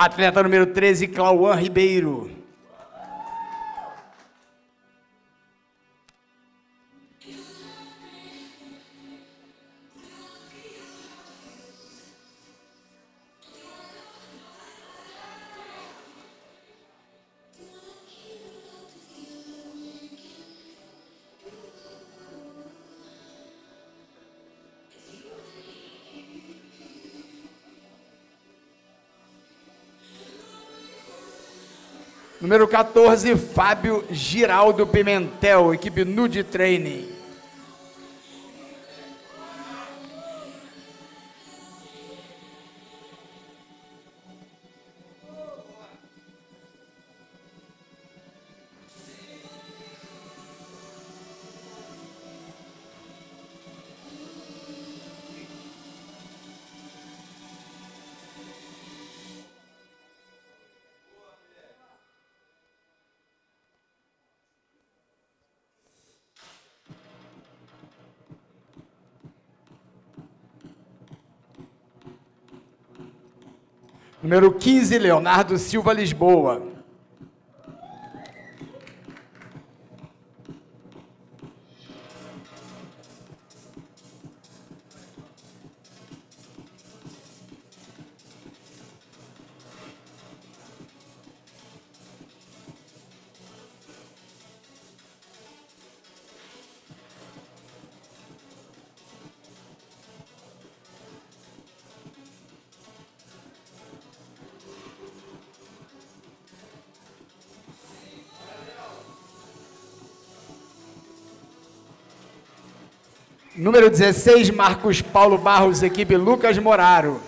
Atleta número 13, Clauan Ribeiro. Número 14, Fábio Giraldo Pimentel, equipe Nude Training. Número 15, Leonardo Silva Lisboa. Número 16, Marcos Paulo Barros, equipe Lucas Moraro.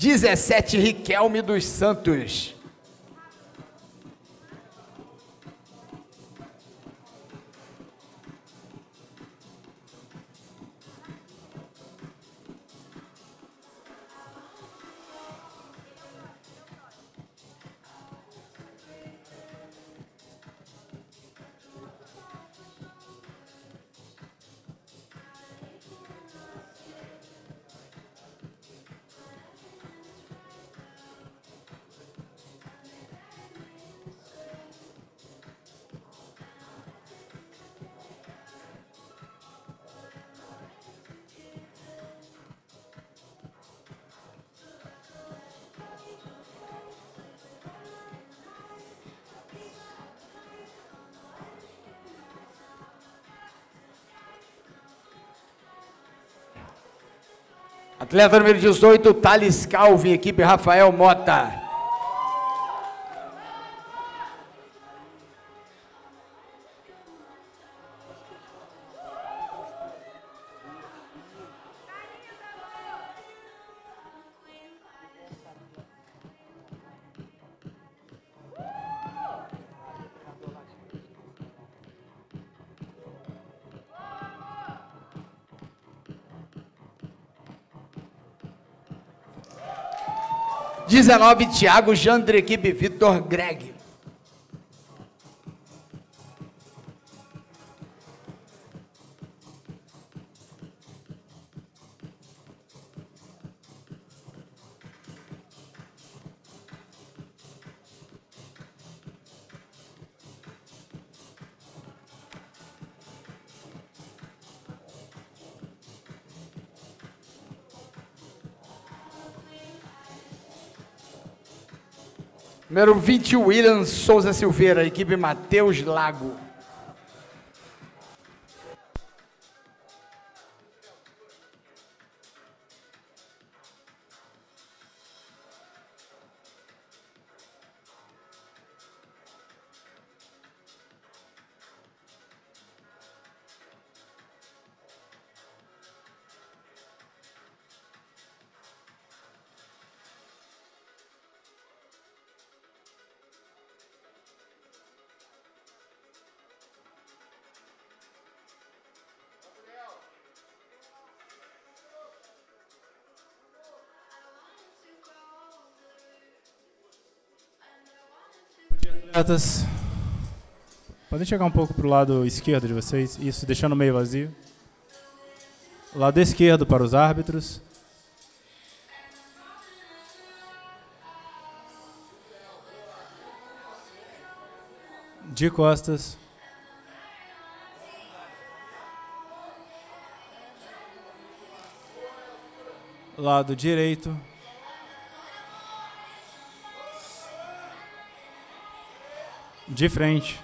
Número 17, Riquelme dos Santos. Atleta número 18, Thales Calvi, equipe Rafael Mota. Número 19, Thiago Jandre, equipe Vitor, Greg. Número 20, William Souza Silveira, equipe Matheus Lago. Atletas, podem chegar um pouco para o lado esquerdo de vocês, isso, deixando o meio vazio. Lado esquerdo para os árbitros. De costas. Lado direito. De frente.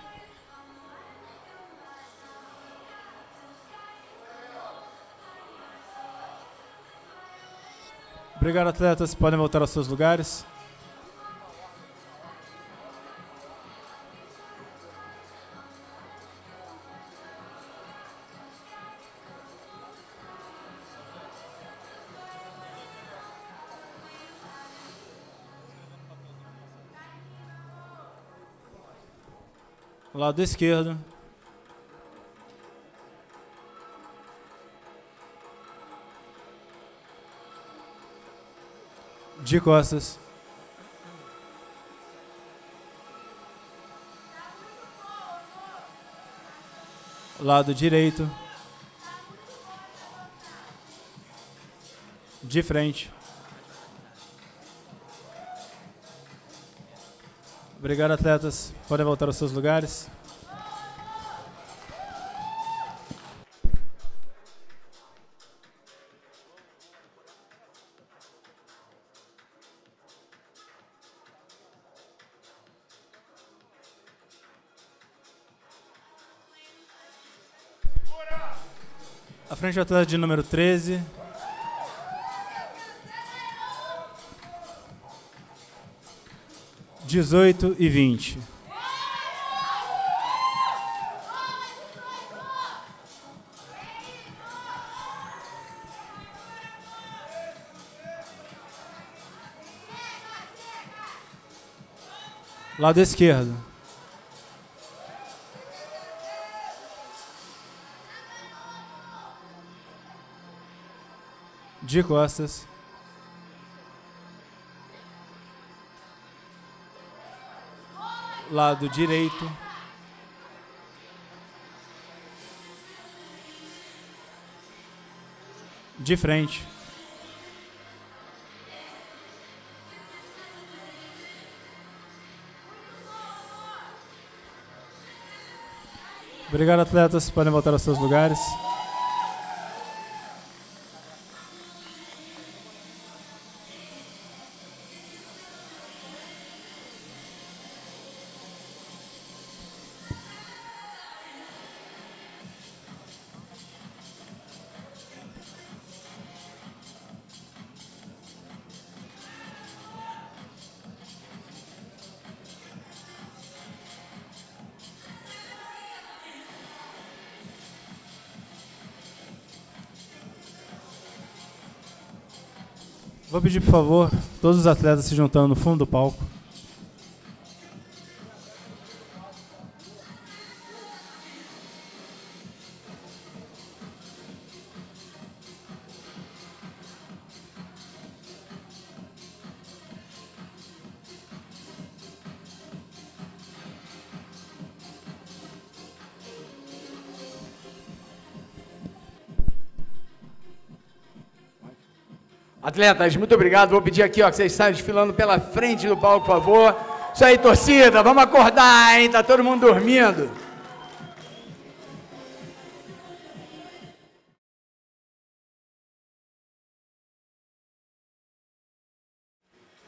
Obrigado, atletas. Podem voltar aos seus lugares. Lado esquerdo. De costas. Lado direito. De frente. Obrigado, atletas. Podem voltar aos seus lugares. À frente, o atleta de número 13. - 18 e 20. Lado esquerdo. De costas. Lado direito. De frente. Obrigado, atletas. Podem voltar aos seus lugares. Vou pedir, por favor, todos os atletas se juntando no fundo do palco. Atletas, muito obrigado. Vou pedir aqui, ó, que vocês saiam desfilando pela frente do palco, por favor. Isso aí, torcida, vamos acordar, hein? Tá todo mundo dormindo.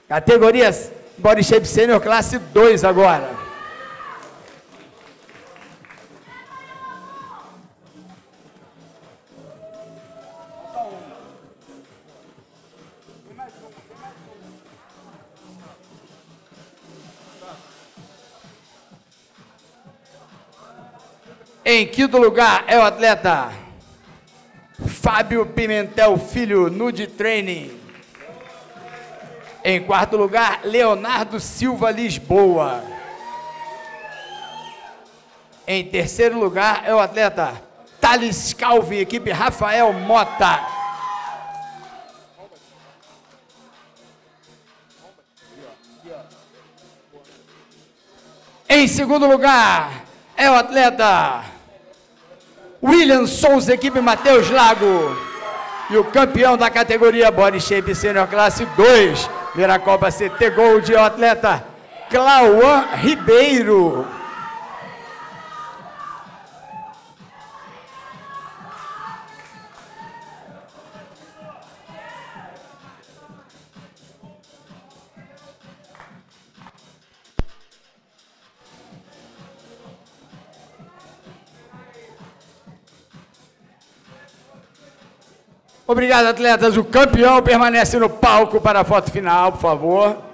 Categoria Body Shape Senior Classe 2 agora. Em quinto lugar é o atleta Fábio Pimentel Filho, Nude Training. Em quarto lugar, Leonardo Silva Lisboa. Em terceiro lugar é o atleta Thales Calvi, equipe Rafael Mota. Em segundo lugar, é o atleta William Souza, equipe Matheus Lago. E o campeão da categoria Body Shape Senior Classe 2, pela Copa CT Gold, é o atleta Clauan Ribeiro. Obrigado, atletas. O campeão permanece no palco para a foto final, por favor.